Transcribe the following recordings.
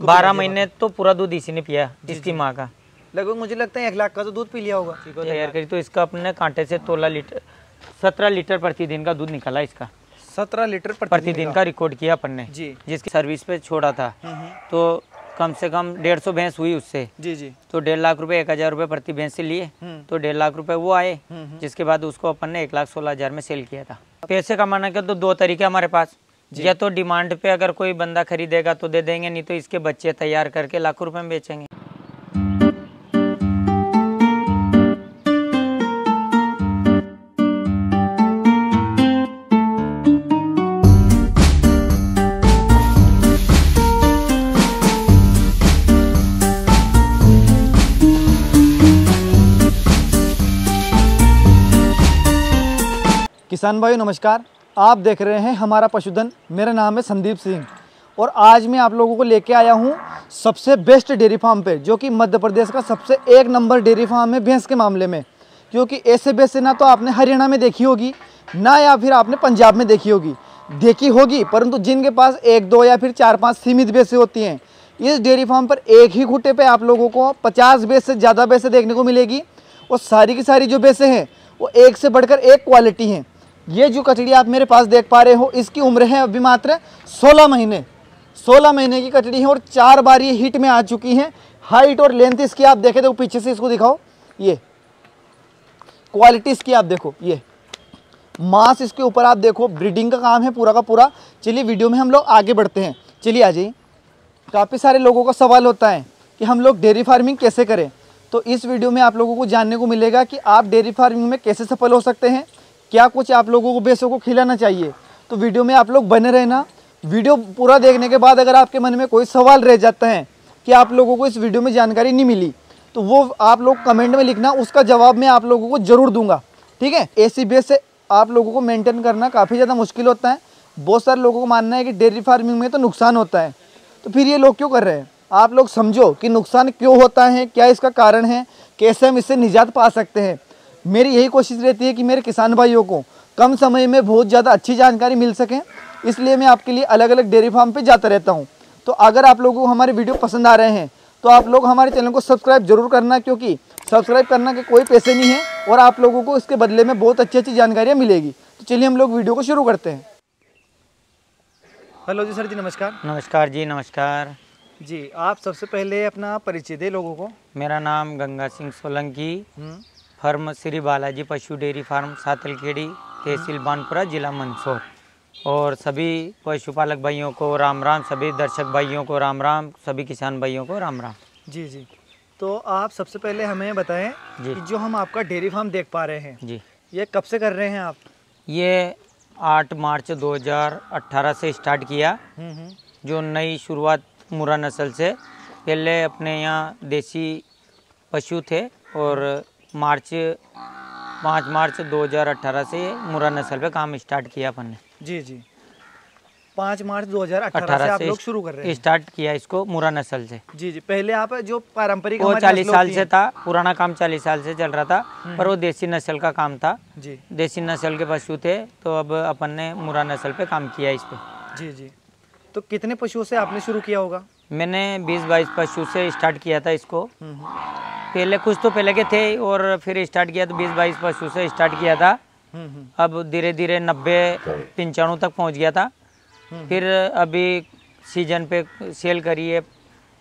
इसको 12 महीने तो पूरा दूध इसी ने पिया, इसकी माँ का। लगभग मुझे लगता है 1 लाख का तो दूध पी लिया होगा तैयार करी। तो इसका अपने कांटे से 17 लीटर प्रतिदिन का दूध निकाला, इसका 17 लीटर प्रतिदिन का रिकॉर्ड किया अपन ने जी। जिसकी सर्विस पे छोड़ा था तो कम से कम 150 भैंस हुई उससे जी जी। तो 1.5 लाख रुपए 1000 रुपए प्रति भैंस से लिए तो 1.5 लाख रुपए वो आए, जिसके बाद उसको अपन ने 1,16,000 में सेल किया था। पैसे कमाने के तो दो तरीके हमारे पास, या तो डिमांड पे अगर कोई बंदा खरीदेगा तो दे देंगे, नहीं तो इसके बच्चे तैयार करके लाखों रुपए में बेचेंगे। किसान भाइयों नमस्कार, आप देख रहे हैं हमारा पशुधन। मेरा नाम है संदीप सिंह और आज मैं आप लोगों को लेके आया हूं सबसे बेस्ट डेयरी फार्म पे, जो कि मध्य प्रदेश का सबसे 1 नंबर डेयरी फार्म है भैंस के मामले में। क्योंकि ऐसे भैंस ना तो आपने हरियाणा में देखी होगी ना, या फिर आपने पंजाब में देखी होगी, परंतु जिनके पास 1, 2 या फिर 4, 5 सीमित भैंसें होती हैं, इस डेयरी फार्म पर एक ही खुटे पर आप लोगों को 50 भैंस से ज़्यादा भैंसें देखने को मिलेगी। और सारी की सारी जो भैंसें हैं वो एक से बढ़कर एक क्वालिटी हैं। ये जो कटड़ी आप मेरे पास देख पा रहे हो, इसकी उम्र है अभी मात्र 16 महीने की कटड़ी है और 4 बार ये हिट में आ चुकी हैं। हाइट और लेंथ इसकी आप देखें तो पीछे से इसको दिखाओ, ये क्वालिटी इसकी आप देखो, ये मांस इसके ऊपर आप देखो, ब्रीडिंग का काम है पूरा का पूरा। चलिए वीडियो में हम लोग आगे बढ़ते हैं, चलिए आ जाइए। काफ़ी सारे लोगों का सवाल होता है कि हम लोग डेयरी फार्मिंग कैसे करें, तो इस वीडियो में आप लोगों को जानने को मिलेगा कि आप डेयरी फार्मिंग में कैसे सफल हो सकते हैं, क्या कुछ आप लोगों को भैंसों को खिलाना चाहिए। तो वीडियो में आप लोग बने रहना। वीडियो पूरा देखने के बाद अगर आपके मन में कोई सवाल रह जाता है कि आप लोगों को इस वीडियो में जानकारी नहीं मिली, तो वो आप लोग कमेंट में लिखना, उसका जवाब मैं आप लोगों को ज़रूर दूंगा, ठीक है। ऐसी भैंस से आप लोगों को मेंटेन करना काफ़ी ज़्यादा मुश्किल होता है। बहुत सारे लोगों को मानना है कि डेयरी फार्मिंग में तो नुकसान होता है, तो फिर ये लोग क्यों कर रहे हैं। आप लोग समझो कि नुकसान क्यों होता है, क्या इसका कारण है, कैसे हम इससे निजात पा सकते हैं। मेरी यही कोशिश रहती है कि मेरे किसान भाइयों को कम समय में बहुत ज़्यादा अच्छी जानकारी मिल सके, इसलिए मैं आपके लिए अलग अलग डेयरी फार्म पे जाता रहता हूँ। तो अगर आप लोगों को हमारे वीडियो पसंद आ रहे हैं तो आप लोग हमारे चैनल को सब्सक्राइब जरूर करना, क्योंकि सब्सक्राइब करना के कोई पैसे नहीं है और आप लोगों को इसके बदले में बहुत अच्छी अच्छी जानकारियाँ मिलेगी। तो चलिए हम लोग वीडियो को शुरू करते हैं। हेलो जी सर जी, नमस्कार। नमस्कार जी, नमस्कार जी। आप सबसे पहले अपना परिचय दे लोगों को। मेरा नाम गंगा सिंह सोलंकी, फर्म श्री बालाजी पशु डेरी फार्म, सातलखेड़ी, तहसील बानपुरा, जिला मंदसोर। और सभी पशुपालक भाइयों को राम राम, सभी दर्शक भाइयों को राम राम, सभी किसान भाइयों को राम राम जी। जी तो आप सबसे पहले हमें बताएं कि जो हम आपका डेयरी फार्म देख पा रहे हैं जी, ये कब से कर रहे हैं आप। ये 8 मार्च 2018 से स्टार्ट किया, जो नई शुरुआत मुर्रा नस्ल से। पहले अपने यहाँ देसी पशु थे और 5 मार्च 2018 से मुर्रा नस्ल पे काम स्टार्ट किया अपन ने जी। जी 5 मार्च 2018 से आप लोग शुरू कर रहे हैं, स्टार्ट किया इसको मुर्रा नस्ल से जी। जी पहले आप जो पारंपरिक वो 40 साल से था, पुराना काम 40 साल से चल रहा था, पर वो देसी नस्ल का काम था जी। देसी नस्ल के पशु थे, तो अब अपन ने मुर्रा नस्ल पे काम किया इस पर जी। जी तो कितने पशुओं से आपने शुरू किया होगा। मैंने 20-22 पशु से स्टार्ट किया था इसको, पहले कुछ तो पहले के थे और फिर स्टार्ट किया तो 20-22 पशु से स्टार्ट किया था। अब धीरे धीरे 90-95 तक पहुंच गया था। फिर अभी सीजन पे सेल करिए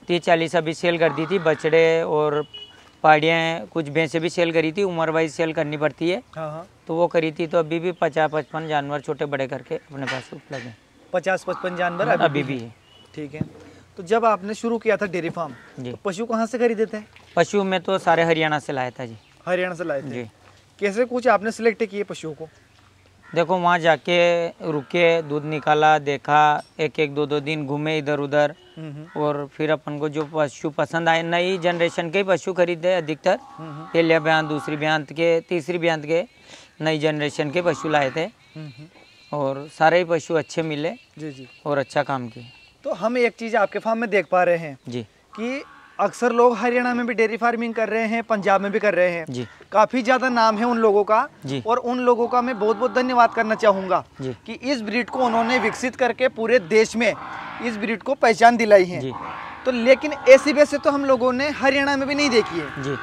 30-40 अभी सेल कर दी थी, बछड़े और पाड़ियाँ कुछ भैंसें भी सेल करी थी, उम्र वाइज सेल करनी पड़ती है तो वो करी थी। तो अभी भी 50-55 जानवर छोटे बड़े करके अपने पास उपलब्ध है। 50-55 जानवर अभी भी है, ठीक है। तो जब आपने शुरू किया था डेयरी फार्म तो पशु कहाँ से खरीदे थे। पशु में तो सारे हरियाणा से लाया था जी। हरियाणा से लाए थे जी। कैसे कुछ आपने सिलेक्ट किए पशुओं को। देखो वहाँ जाके रुके, दूध निकाला, देखा, 1-1, 2-2 दिन घूमे इधर उधर, और फिर अपन को जो पशु पसंद आए, नई जनरेशन के पशु खरीदे अधिकतर। पहले ब्यांत, दूसरी ब्यांत के, तीसरी ब्यांत के, नई जनरेशन के पशु लाए थे और सारे पशु अच्छे मिले जी। और अच्छा काम किए। तो हम एक चीज़ आपके फार्म में देख पा रहे हैं जी कि अक्सर लोग हरियाणा में भी डेयरी फार्मिंग कर रहे हैं, पंजाब में भी कर रहे हैं जी। काफ़ी ज़्यादा नाम है उन लोगों का जी। और उन लोगों का मैं बहुत बहुत धन्यवाद करना चाहूँगा कि इस ब्रीड को उन्होंने विकसित करके पूरे देश में इस ब्रीड को पहचान दिलाई है। तो लेकिन ऐसी भैंसे तो हम लोगों ने हरियाणा में भी नहीं देखी है जी,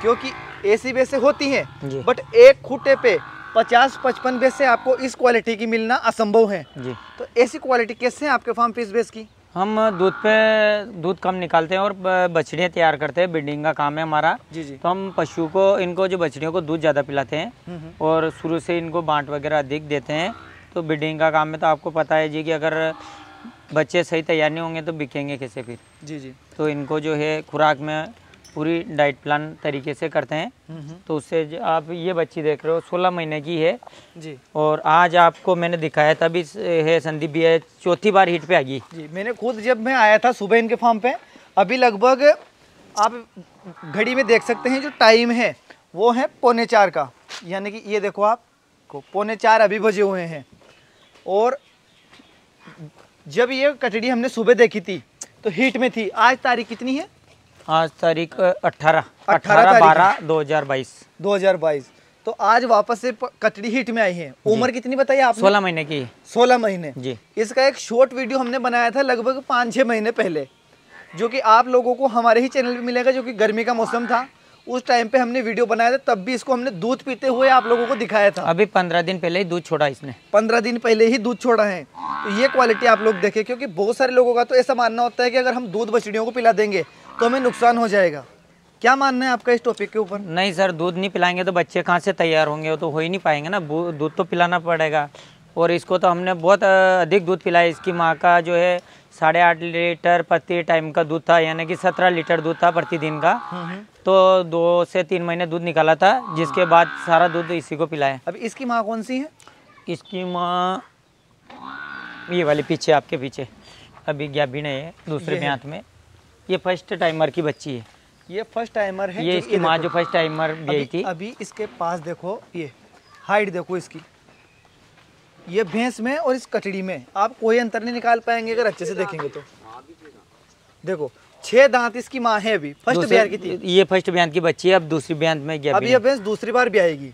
क्योंकि ऐसी भैंसे होती हैं बट एक खूटे पे 50-55 भैंसे आपको इस क्वालिटी की मिलना असंभव है जी। तो ऐसी क्वालिटी कैसे है आपके फार्म पे इस भैंस की? हम दूध पे दूध कम निकालते हैं और बछड़ियाँ तैयार करते हैं, ब्रीडिंग का काम है हमारा जी जी। तो हम पशु को इनको जो बछड़ियों को दूध ज़्यादा पिलाते हैं और शुरू से इनको बाँट वगैरह अधिक देते हैं। तो ब्रीडिंग का काम में तो आपको पता है जी कि अगर बच्चे सही तैयार नहीं होंगे तो बिकेंगे कैसे फिर जी जी। तो इनको जो है खुराक में पूरी डाइट प्लान तरीके से करते हैं। तो उससे आप ये बच्ची देख रहे हो 16 महीने की है जी, और आज आपको मैंने दिखाया था भी है संदीप भैया, चौथी बार हिट पे आ गई जी। मैंने खुद जब मैं आया था सुबह इनके फार्म पे, अभी लगभग आप घड़ी में देख सकते हैं जो टाइम है वो है 3:45 का, यानी कि ये देखो आप को 3:45 अभी बजे हुए हैं। और जब ये कटड़ी हमने सुबह देखी थी तो हीट में थी। आज तारीख कितनी है? आज तारीख 18/12/2022। तो आज वापस से कटड़ी हीट में आई है। उम्र कितनी बताई आपने? 16 महीने की। 16 महीने जी। इसका एक शॉर्ट वीडियो हमने बनाया था लगभग 5-6 महीने पहले, जो कि आप लोगों को हमारे ही चैनल पे मिलेगा, जो कि गर्मी का मौसम था उस टाइम पे हमने वीडियो बनाया था। तब भी इसको हमने दूध पीते हुए आप लोगों को दिखाया था। अभी 15 दिन पहले ही दूध छोड़ा इसने, 15 दिन पहले ही दूध छोड़ा है। तो ये क्वालिटी आप लोग देखें, क्योंकि बहुत सारे लोगों का तो ऐसा मानना होता है कि अगर हम दूध बछड़ियों को पिला देंगे तो हमें नुकसान हो जाएगा। क्या मानना है आपका इस टॉपिक के ऊपर? नहीं सर, दूध नहीं पिलाएंगे तो बच्चे कहाँ से तैयार होंगे, तो हो ही नहीं पाएंगे ना। दूध तो पिलाना पड़ेगा। और इसको तो हमने बहुत अधिक दूध पिलाया। इसकी माँ का जो है 8.5 लीटर प्रति टाइम का दूध था, यानी कि 17 लीटर दूध था प्रतिदिन का। तो 2 से 3 महीने दूध निकाला था, जिसके बाद सारा दूध इसी को पिलाया। अब इसकी माँ कौन सी है? इसकी माँ ये वाली पीछे, आपके पीछे अभी गाभिन है दूसरे हाथ में। ये फर्स्ट टाइमर की बच्ची है। ये फर्स्ट टाइमर है। ये इसकी माँ जो फर्स्ट टाइमर गई थी। अभी इसके पास देखो, ये हाइट देखो इसकी, ये भैंस में और इस कटड़ी में आप कोई अंतर नहीं निकाल पाएंगे अगर अच्छे से देखेंगे तो। देखो 6 दांत इसकी माँ है, अभी फर्स्ट ब्याह की थी। ये फर्स्ट ब्याह की बच्ची है, अब दूसरी ब्याह में गया। अब ये भैंस दूसरी बार ब्याहेगी।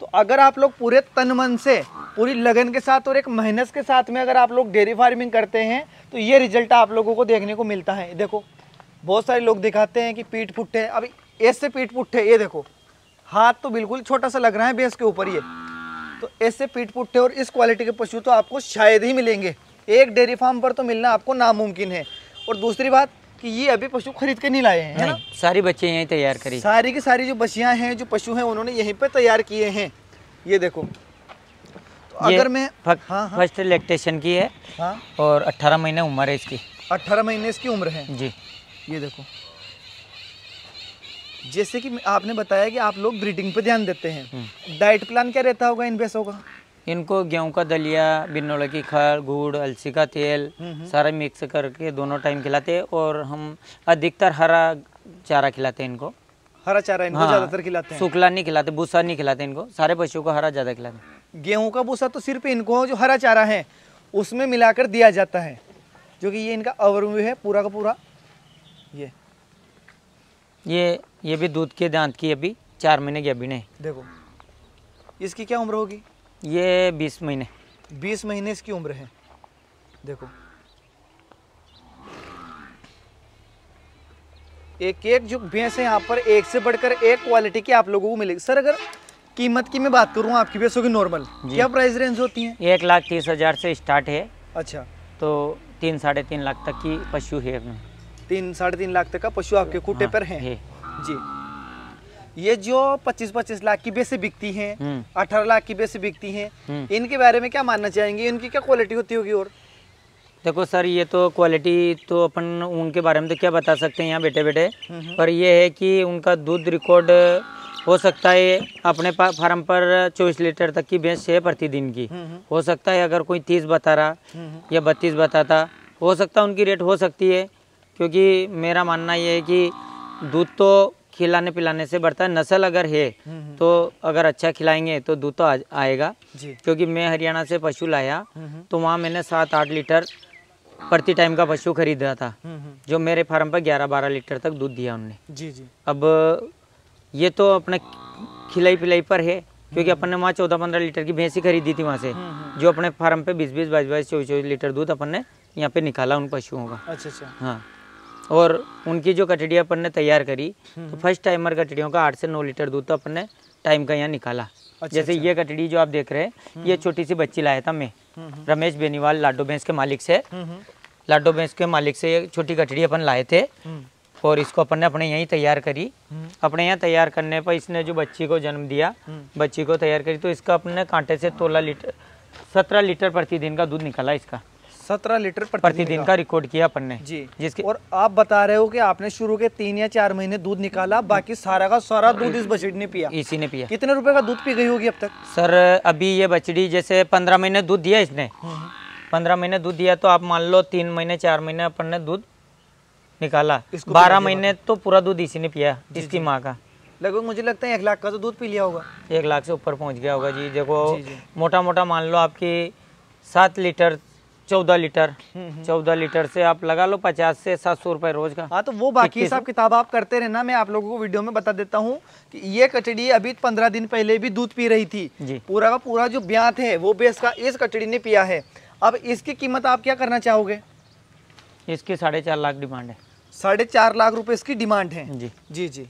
तो अगर आप लोग पूरे तन मन से, पूरी लगन के साथ और एक मेहनत के साथ में अगर आप लोग डेयरी फार्मिंग करते हैं तो ये रिजल्ट आप लोगों को देखने को मिलता है। देखो बहुत सारे लोग दिखाते हैं कि पीठ पुट्ठे, अभी ऐसे पीठ पुट्ठे, ये देखो हाथ तो बिल्कुल छोटा सा लग रहा है भैंस के ऊपर ये। तो ऐसे पीठ पुट्ठे और इस क्वालिटी के पशु तो आपको शायद ही मिलेंगे, एक डेयरी फार्म पर तो मिलना आपको नामुमकिन है। और दूसरी बात कि ये अभी पशु खरीद के नहीं लाए हैं, है ना? सारी बच्चियाँ यहीं तैयार करी, सारी की सारी जो बच्चियाँ हैं, जो पशु हैं, उन्होंने यहीं पर तैयार किए हैं। ये देखो तो ये अगर मैं फर्स्ट लैक्टेशन की है और 18 महीने उम्र है इसकी। 18 महीने इसकी उम्र है जी। ये देखो जैसे कि आपने बताया कि आप लोग ब्रीडिंग पे ध्यान देते हैं, डाइट प्लान क्या रहता होगा इन भैंसों का? इनको गेहूं का दलिया, बिनौला की खल, गुड़, अलसी का तेल सारा मिक्स करके दोनों टाइम खिलाते हैं। और हम अधिकतर हरा चारा खिलाते हैं इनको। हरा चारा इनको ज्यादातर खिलाते हैं, सूखला नहीं खिलाते, भूसा नहीं खिलाते इनको। सारे पशुओं को हरा ज्यादा खिलाते हैं। गेहूँ का भूसा तो सिर्फ इनको जो हरा चारा है उसमें मिलाकर दिया जाता है, जो कि ये इनका ओवरव्यू है पूरा का पूरा। ये भी दूध के दांत की, अभी 4 महीने की अभी नहीं। देखो इसकी क्या उम्र होगी? ये 20 महीने, 20 महीने इसकी उम्र है। देखो एक एक जो भैंस है यहाँ पर एक से बढ़कर एक क्वालिटी की आप लोगों को मिलेगी। सर अगर कीमत की मैं बात करूँ आपकी भैंसों की नॉर्मल क्या प्राइस रेंज होती है? 1,30,000 से स्टार्ट है। अच्छा, तो 3-3.5 लाख तक की पशु है। 3-3.5 लाख तक का पशु आपके खूटे पर है जी। ये जो 25-25 लाख की भैंसें बिकती हैं, 18 लाख की भैंसें बिकती हैं, इनके बारे में क्या मानना चाहेंगे? इनकी क्या क्वालिटी होती होगी? और देखो सर ये तो क्वालिटी तो अपन उनके बारे में तो क्या बता सकते हैं यहाँ बैठे बैठे, पर ये है कि उनका दूध रिकॉर्ड हो सकता है अपने फार्म पर 24 लीटर तक की भैंस है प्रतिदिन की। हो सकता है अगर कोई 30 बता रहा या 32 बताता, हो सकता है उनकी रेट हो सकती है। क्योंकि मेरा मानना ये है कि दूध तो खिलाने पिलाने से बढ़ता है। नस्ल अगर है तो अगर अच्छा खिलाएंगे तो दूध तो आएगा। क्योंकि मैं हरियाणा से पशु लाया तो वहाँ मैंने 7-8 लीटर प्रति टाइम का पशु खरीदा था, जो मेरे फार्म पर 11-12 लीटर तक दूध दिया उनने जी जी। अब ये तो अपना खिलाई पिलाई पर है, क्योंकि अपन ने वहाँ 14-15 लीटर की भैंसी खरीदी थी वहाँ से, जो अपने फार्म पे 20-20, 22-22, 24-24 लीटर दूध अपन ने यहाँ पे निकाला उन पशुओं का। अच्छा अच्छा हाँ। और उनकी जो कटड़ियाँ अपन ने तैयार करी तो फर्स्ट टाइमर कटड़ियों का 8 से 9 लीटर दूध तो अपन ने टाइम का यहाँ निकाला। अच्छा, जैसे ये कटड़ी जो आप देख रहे हैं ये छोटी सी बच्ची लाया था मैं, रमेश बेनीवाल लाडू भैंस के मालिक से। लाडू भैंस के मालिक से ये छोटी कटड़ी अपन लाए थे और इसको अपन ने अपने यहीं तैयार करी। अपने यहाँ तैयार करने पर इसने जो बच्ची को जन्म दिया, बच्ची को तैयार करी तो इसका अपने कांटे से 17 लीटर प्रतिदिन का दूध निकाला। इसका 17 लीटर प्रतिदिन का रिकॉर्ड किया अपन ने जी। जिसके और आप बता रहे हो कि आपने शुरू के 3 या 4 महीने दूध निकाला, बाकी सारा का सारा दूध इस बछड़ी ने पिया। इसी ने पिया। कितने रुपए का दूध पी गई होगी अब तक? सर अभी ये बछड़ी जैसे 15 महीने दूध दिया इसने, 15 महीने दूध दिया तो आप मान लो 3 महीने 4 महीने अपन ने दूध निकाला। 12 महीने तो पूरा दूध इसी ने पिया, इसकी माँ का। लगभग मुझे लगता है 1 लाख का तो दूध पी लिया होगा, 1 लाख से ऊपर पहुँच गया होगा जी। देखो मोटा मोटा मान लो आपकी 7 लीटर 14 लीटर, 14 लीटर से आप लगा लो 50 से 700 रुपए रोज का। हाँ तो वो बाकी हिसाब किताब आप करते रहना। मैं आप लोगों को वीडियो में बता देता हूँ कि ये कटड़ी अभी 15 दिन पहले भी दूध पी रही थी। पूरा का पूरा जो ब्यात है वो बेस का इस कटड़ी ने पिया है। अब इसकी कीमत आप क्या करना चाहोगे? इसकी 4.5 लाख डिमांड है। 4.5 लाख रुपए इसकी डिमांड है जी जी जी।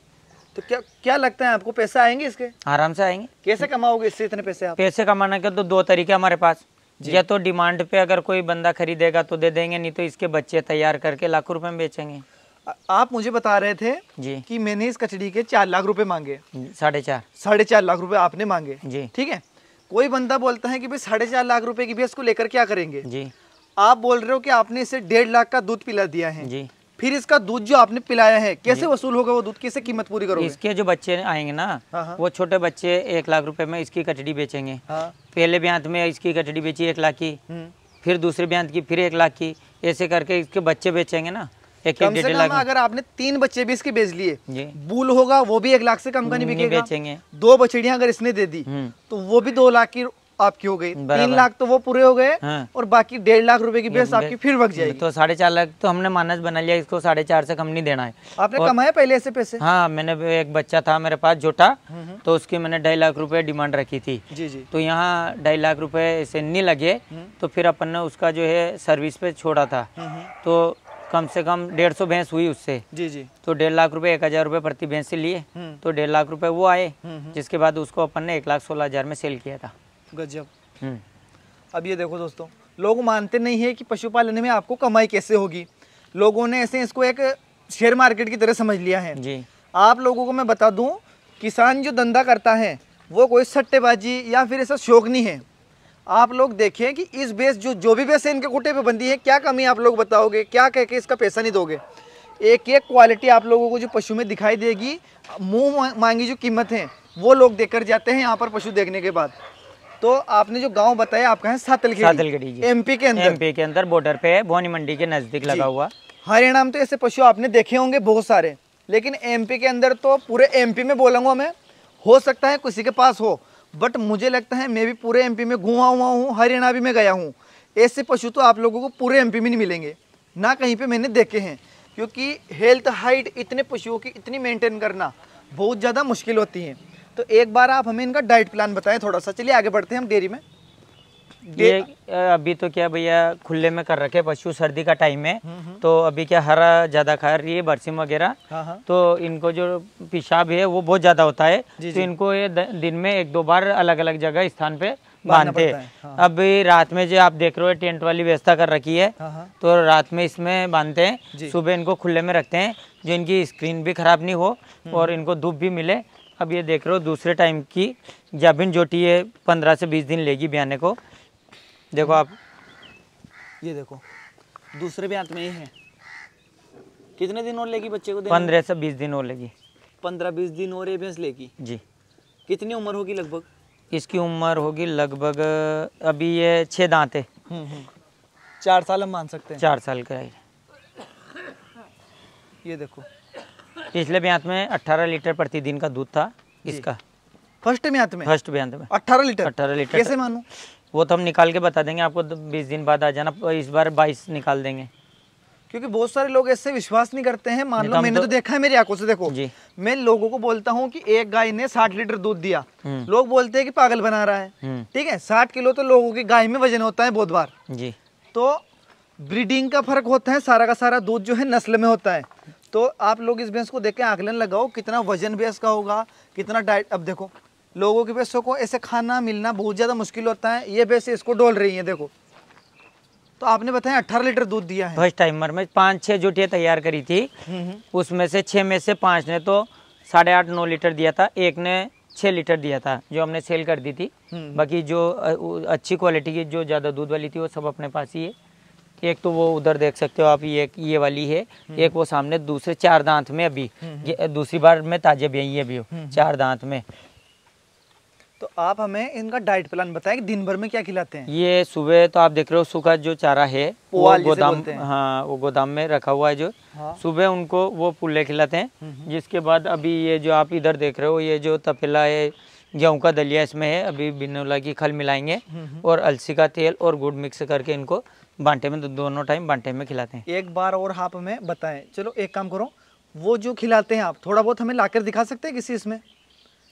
तो क्या लगता है आपको पैसे आएंगे इसके? आराम से आएंगे। कैसे कमाओगे इससे इतने पैसे? पैसे कमाने के तो 2 तरीके हमारे पास। या तो डिमांड पे अगर कोई बंदा खरीदेगा तो दे देंगे, नहीं तो इसके बच्चे तैयार करके लाखों रुपए में बेचेंगे। आप मुझे बता रहे थे जी कि मैंने इस कचड़ी के 4 लाख रुपए मांगे, 4.5 लाख रुपए आपने मांगे जी। ठीक है, कोई बंदा बोलता है कि भाई 4.5 लाख रुपए की भैंस को लेकर क्या करेंगे जी? आप बोल रहे हो कि आपने इसे 1.5 लाख का दूध पिला दिया है जी। फिर इसका दूध जो आपने पिलाया है कैसे वसूल होगा? वो दूध कैसे कीमत पूरी करोगे? इसके जो बच्चे आएंगे ना वो छोटे बच्चे 1 लाख रुपए में इसकी कचड़ी बेचेंगे। पहले ब्यांत में इसकी कचड़ी बेची 1 लाख की, फिर दूसरे ब्यांत की फिर 1 लाख की, ऐसे करके इसके बच्चे बेचेंगे ना 1-1.5 लाख। अगर आपने 3 बच्चे भी इसके बेच लिए, बूल होगा वो भी 1 लाख से कम का नहीं बिकेगा। बेचेंगे 2 बछड़ियाँ अगर इसने दे दी तो वो भी 2 लाख की आपकी हो गई। 3 लाख तो वो पूरे हो गए। हाँ। और बाकी 1.5 लाख रुपए की भैंस आपकी फिर बच जाएगी। तो 4.5 लाख तो हमने मानस बना लिया, इसको 4.5 से कम नहीं देना है। आपने कमाया पहले ऐसे पैसे? हाँ, मैंने एक बच्चा था मेरे पास छोटा, तो उसकी मैंने 2.5 लाख रुपए डिमांड रखी थी जी जी। तो यहाँ 2.5 लाख रुपए ऐसे नहीं लगे तो फिर अपन ने उसका जो है सर्विस पे छोड़ा था। तो कम से कम 150 भैंस हुई उससे जी जी। तो 1.5 लाख रुपए 1000 रुपए प्रति भैंस से लिए तो 1.5 लाख रुपए वो आए, जिसके बाद उसको अपन ने 1,16,000 में सेल किया था। गजब। अब ये देखो दोस्तों, लोग मानते नहीं है कि पशुपालन में आपको कमाई कैसे होगी। लोगों ने ऐसे इसको एक शेयर मार्केट की तरह समझ लिया है जी। आप लोगों को मैं बता दूं, किसान जो धंधा करता है वो कोई सट्टेबाजी या फिर ऐसा शौक नहीं है। आप लोग देखें कि इस बेस जो भी बेस है इनके कुटे पे बंदी है, क्या कमी आप लोग बताओगे? क्या कह के इसका पैसा नहीं दोगे? एक एक क्वालिटी आप लोगों को जो पशु में दिखाई देगी, मुँह मांगी जो कीमत है वो लोग देकर जाते हैं यहाँ पर पशु देखने के बाद। तो आपने जो गांव बताया आपका है सातलखेड़ी, एमपी के अंदर, एमपी के अंदर बॉर्डर पे है, बोनीमंडी के नजदीक लगा हुआ। हरियाणा में तो ऐसे पशु आपने देखे होंगे बहुत सारे, लेकिन एमपी के अंदर तो पूरे एमपी में बोलूंगा मैं, हो सकता है किसी के पास हो, बट मुझे लगता है मैं भी पूरे एमपी में घूमा हुआ हूँ, हरियाणा भी मैं गया हूँ। ऐसे पशु तो आप लोगों को पूरे एमपी में नहीं मिलेंगे ना, कहीं पर मैंने देखे हैं, क्योंकि हेल्थ हाइट इतने पशुओं की इतनी मेंटेन करना बहुत ज़्यादा मुश्किल होती है। तो एक बार आप हमें इनका डाइट प्लान बताएं थोड़ा सा। चलिए आगे बढ़ते हैं हम डेयरी में। ये अभी तो क्या भैया खुले में कर रखे पशु, सर्दी का टाइम है तो अभी क्या हरा ज़्यादा खा रही है, बरसीम वगैरह। तो इनको जो पेशाब है वो बहुत ज़्यादा होता है जी। तो इनको ये दिन में 1-2 बार अलग अलग जगह स्थान पे बांधते हैं। अभी रात में जो आप देख रहे हो टेंट वाली व्यवस्था कर रखी है, तो रात में इसमें बांधते हैं, सुबह इनको खुले में रखते हैं, जो इनकी स्किन भी खराब नहीं हो और इनको धूप भी मिले। अब ये देख रहे हो दूसरे टाइम की जाबिन जोटी है, 15 से 20 दिन लेगी ब्याने को। देखो आप, ये देखो दूसरे ब्यात में ये है। कितने दिन और लेगी बच्चे को? 15 से 20 दिन और लेगी। 15-20 दिन और ये भैंस लेगी जी। कितनी उम्र होगी लगभग? इसकी उम्र होगी लगभग, अभी ये 6 दांत है, 4 साल हम मान सकते हैं, 4 साल का है। ये देखो पिछले ब्यांत में 18 लीटर प्रतिदिन का दूध था इसका। फर्स्ट ब्यांत में 18 लीटर। कैसे मानूं? वो तो हम निकाल के बता देंगे आपको, 20 दिन बाद आ जाना, इस बार 22 निकाल देंगे। क्योंकि बहुत सारे लोग ऐसे विश्वास नहीं करते हैं। मान लो मैंने तो देखा है मेरी आंखों से। देखो जी, मैं लोगों को बोलता हूँ कि एक गाय ने 60 लीटर दूध दिया, लोग बोलते हैं कि पागल बना रहा है। ठीक है, 60 किलो तो लोगों की गाय में वजन होता है बहुत बार जी। तो ब्रीडिंग का फर्क होता है, सारा का सारा दूध जो है नस्ल में होता है। तो आप लोग इस भैंस को देख के आकलन लगाओ कितना वजन भैंस का होगा, कितना डाइट। अब देखो लोगों की भैंसों को ऐसे खाना मिलना बहुत ज़्यादा मुश्किल होता है, ये भैंस इसको डोल रही है देखो। तो आपने बताया 18 लीटर दूध दिया है। फर्स्ट टाइमर में 5-6 जुटियाँ तैयार करी थी, उसमें से 6 में से 5 ने तो 8.5-9 लीटर दिया था, एक ने 6 लीटर दिया था जो हमने सेल कर दी थी। बाकी जो अच्छी क्वालिटी की जो ज़्यादा दूध वाली थी वो सब अपने पास ही है। एक तो वो उधर देख सकते हो आप, ये वाली है, एक वो सामने दूसरे 4 दांत में अभी दूसरी बार में ताजे ब्याई है अभी 4 दांत में। तो आप हमें इनका डाइट प्लान बताएं कि दिन भर में क्या खिलाते हैं। ये सुबह तो आप देख रहे हो सूखा जो चारा है वो गोदाम, हाँ वो गोदाम में रखा हुआ है जो, हाँ। सुबह उनको वो पुल्ले खिलाते हैं, जिसके बाद अभी ये जो आप इधर देख रहे हो ये जो तपेला है गेहूं का दलिया इसमें है, अभी बिनौला की खल मिलाएंगे और अलसी का तेल और गुड़ मिक्स करके इनको बांटे में दोनों टाइम बांटे में खिलाते हैं। एक बार और आप हमें बताएं, चलो एक काम करो वो जो खिलाते हैं आप थोड़ा बहुत हमें लाकर दिखा सकते हैं किसी इसमें।